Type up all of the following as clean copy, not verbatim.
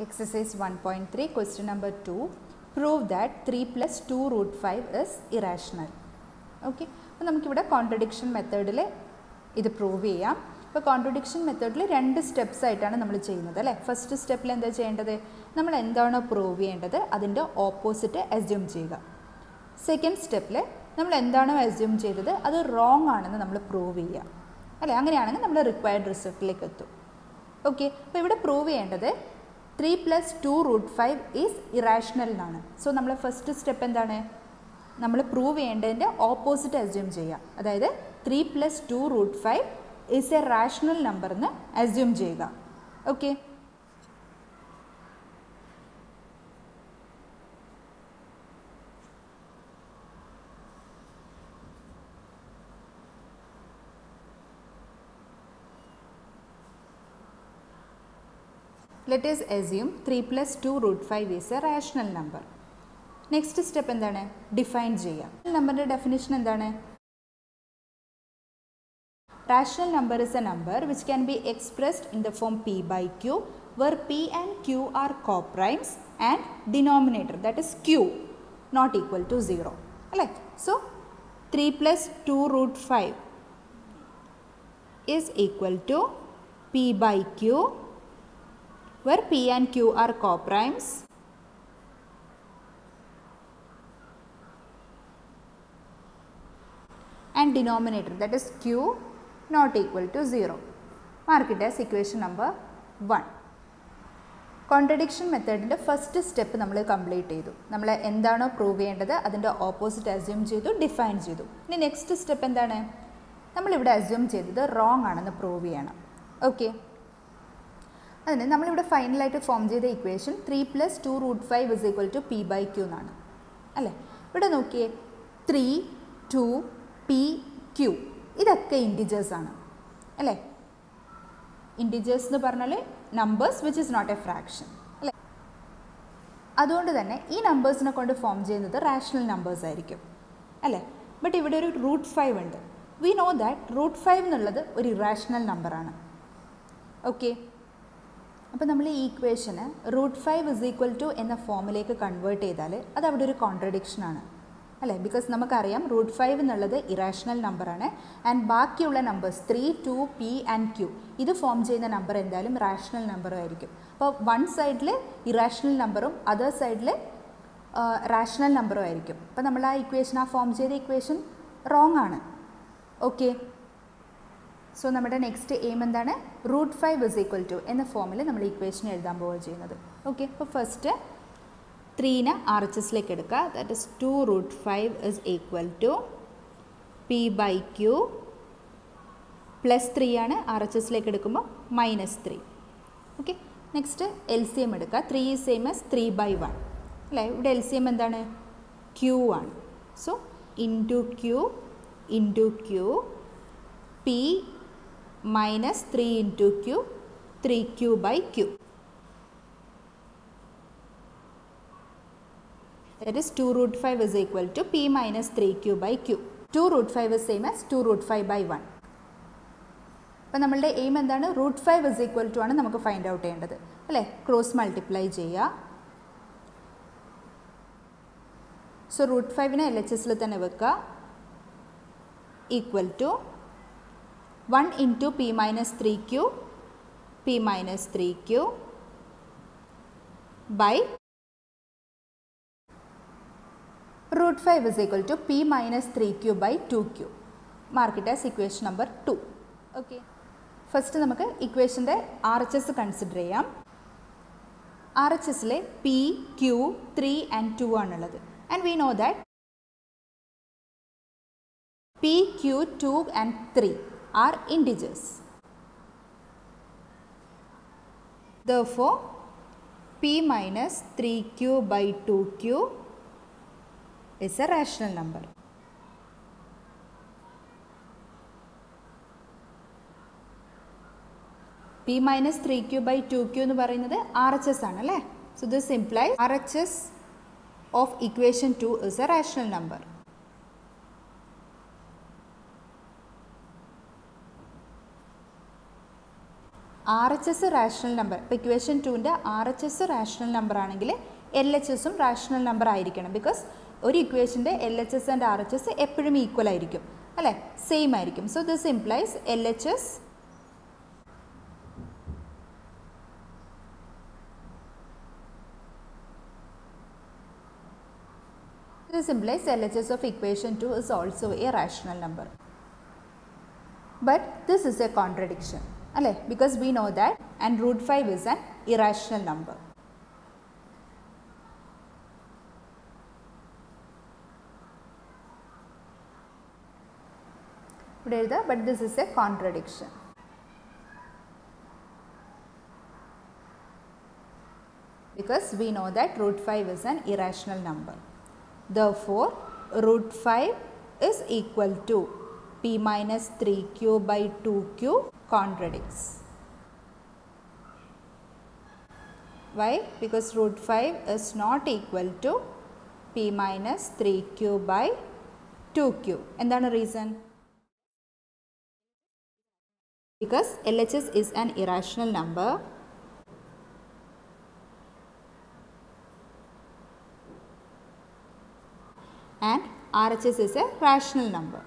Exercise 1.3, question number 2. Prove that 3 plus 2 root 5 is irrational. Okay. Now, we have contradiction method. This is prove. Now, contradiction method is two steps. First step is prove. That is opposite assume. Second step is assume. That is wrong. Prove. That is required result. Okay. Now, prove. 3 plus 2 root 5 is irrational. So, nammal first step endane nammal prove cheyendinte opposite assume cheya. That is 3 plus 2 root 5 is a rational number nu assume cheyga. Okay. Let us assume 3 plus 2 root 5 is a rational number. Next step endane? Define cheya. Number definition endane? Rational number is a number which can be expressed in the form p by q, where p and q are coprimes and denominator, that is q, not equal to 0. Right? So 3 plus 2 root 5 is equal to p by q, where p and q are coprimes and denominator, that is q, not equal to 0. Mark it as equation number 1. Contradiction method in the first step we complete. We prove the opposite assume and define. The next step we assume the wrong and prove. Okay. That is, we will finally form the equation 3 plus 2 root 5 is equal to p by q. Right? Okay. 3, 2, p, q. These are integers. Right? Integers are numbers which is not a fraction. Right? That is, these numbers are formed as rational numbers. Right? But here is root 5. We know that root 5 is an irrational number. Okay. Now, we equation root 5 is equal to in the formula convert that is a contradiction. Because we know root 5 is an irrational number and the numbers 3, 2, p and q. This form is a rational number. So, one side is irrational number, other side is rational number. So, we equation form the equation wrong. Okay. So, our next aim is root 5 is equal to in the formula we equation okay. So, first 3 na RHS like eduka, that is 2 root 5 is equal to p by q plus 3 ana RHS like edukuma, minus 3. Okay. Next LCM eduka, 3 is same as 3 by 1. Like, LCM endana q1. So into q p minus 3 into q, 3q by q. That is 2 root 5 is equal to p minus 3q by q. 2 root 5 is same as 2 root 5 by 1. Now, we aim is root 5 is equal to we will find out. Cross multiply. So, root 5 in LHS equal to 1 into p minus 3q by root 5 is equal to p minus 3q by 2q. Mark it as equation number 2. Okay. First, we will equation the RHS consider. RHS le p, q, 3 and 2 are nullad. And we know that p, q, 2 and 3 are integers. Therefore, p minus 3q by 2q is a rational number. p minus 3q by 2q nu parayunnathu RHS aanu alle. So this implies RHS of equation 2 is a rational number. RHS rational number. Equation 2 is RHS rational number. LHS is rational number because one equation LHS and RHS are equal. Same. So this implies LHS of equation 2 is also a rational number. But this is a contradiction, because we know that and root 5 is an irrational number. But this is a contradiction. Because we know that root 5 is an irrational number. Therefore, root 5 is equal to p minus 3q by 2q contradicts. Why? Because root 5 is not equal to p minus 3q by 2q. And then a reason. Because LHS is an irrational number. And RHS is a rational number.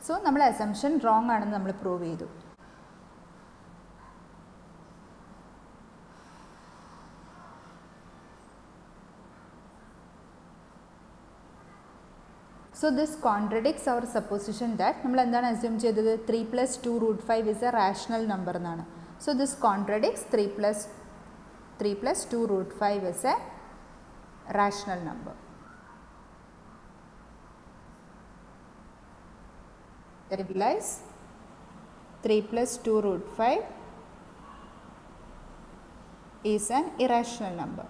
So, our assumption is wrong and we prove it. So, this contradicts our supposition that we assume that 3 plus 2 root 5 is a rational number. So, this contradicts 3 plus 2 root 5 is a rational number. That implies 3 plus 2 root 5 is an irrational number.